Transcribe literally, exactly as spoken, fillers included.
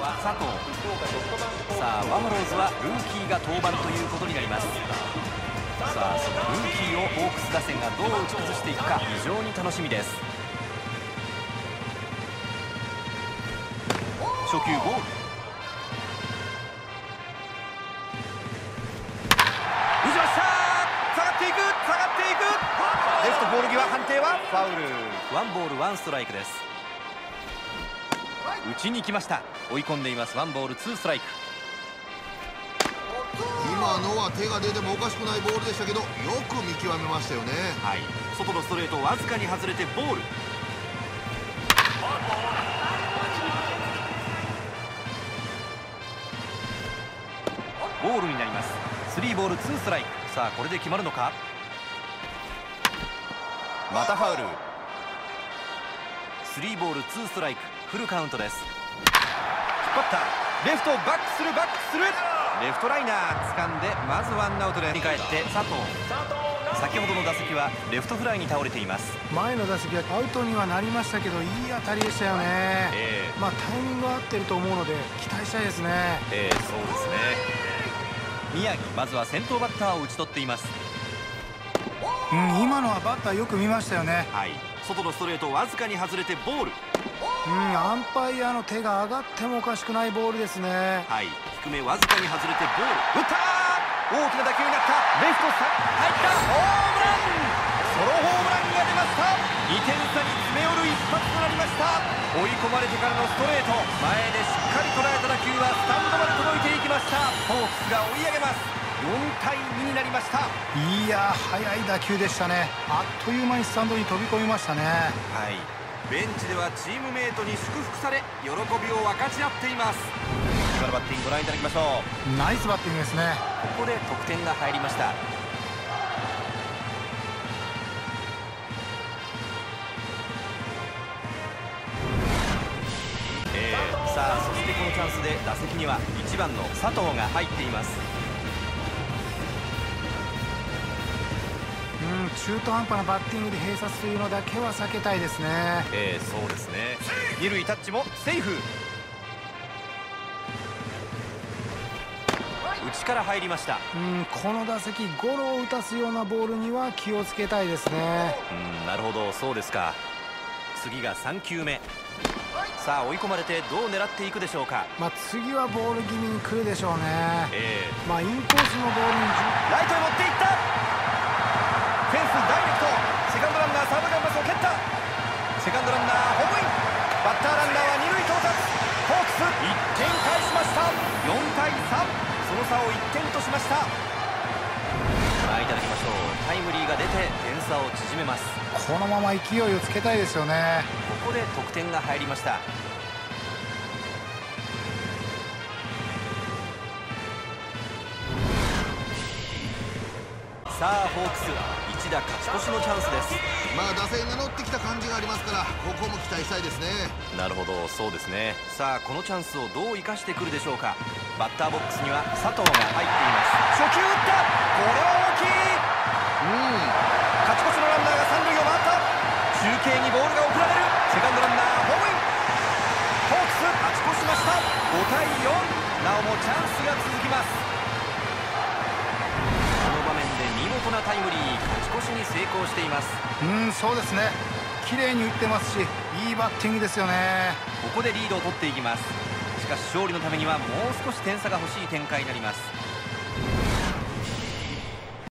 は佐藤、さあバファローズはルーキーが登板ということになります。さあそのルーキーをホークス打線がどう打ち崩していくか非常に楽しみです。初球ボール、打ちました。下がっていく、下がっていく、レフトボール際、判定はファウル。ワンボールワンストライクです。打ちに来ました。追い込んでいます。ワンボールツーストライク。今のは手が出てもおかしくないボールでしたけど、よく見極めましたよね。はい、外のストレートわずかに外れてボール。ボールになります。スリーボールツーストライク。さあこれで決まるのか。またファウル。スリーボールツーストライク、フルカウントです。引っ張った、レフトをバックする、バックする、レフトライナー掴んで、まずワンアウトで振り返って佐藤。先ほどの打席はレフトフライに倒れています。前の打席はアウトにはなりましたけど、いい当たりでしたよね、えー、まあタイミングは合ってると思うので期待したいですね、えー、そうですね。宮城、まずは先頭バッターを打ち取っています。うん、今のはバッターよく見ましたよね。はい、外のストレートわずかに外れてボール。うん、アンパイアの手が上がってもおかしくないボールですね。はい、低めわずかに外れてボール。打ったー、大きな打球になった。レフトさ入った、ホームラン、ソロホームランが出ました。にてん差に詰め寄る一発となりました。追い込まれてからのストレート、前でしっかり捉えた打球はスタンドまで届いていきました。ホークスが追い上げます。よんたいにになりました。いやー、速い打球でしたね。あっという間にスタンドに飛び込みましたね。はい、ベンチではチームメイトに祝福され、喜びを分かち合っています。今のバッティングご覧いただきましょう。ナイスバッティングですね。ここで得点が入りました。さあそしてこのチャンスで打席にはいちばんの佐藤が入っています。うん、中途半端なバッティングで閉鎖するのだけは避けたいですね。ええ、そうですね。二塁タッチもセーフ。内から入りました。うん、この打席ゴロを打たすようなボールには気をつけたいですね。うん、なるほど、そうですか。次がさんきゅうめ。さあ追い込まれてどう狙っていくでしょうか。まあ次はボール気味に来るでしょうね、えー、まあインコースのボールにライトへ持っていった。フェンスダイレクト、セカンドランナーサードキャンバスを蹴った。セカンドランナーホームイン、バッターランナーは二塁到達。ホークスいってん返しました。よんたいさん、その差をいってんとしました。ご覧いただきましょう。タイムリーが出て点差を縮めます。このまま勢いをつけたいですよね。ここで得点が入りました。さあホークス一打勝ち越しのチャンスです。まあ打線が乗ってきた感じがありますから、ここも期待したいですね。なるほど、そうですね。さあこのチャンスをどう生かしてくるでしょうか。バッターボックスには佐藤が入っています。初球打った、これは大きい。うん、勝ち越しのランナーが三塁を回った。中継にボールが送られる。セカンドランナーホームイン、ホークス勝ち越しました。ごたいよん、なおもチャンスが続きます。この場面で見事なタイムリー、勝ち越しに成功しています。うん、そうですね。綺麗に打ってますし、いいバッティングですよね。ここでリードを取っていきます。しかし勝利のためにはもう少し点差が欲しい展開になります。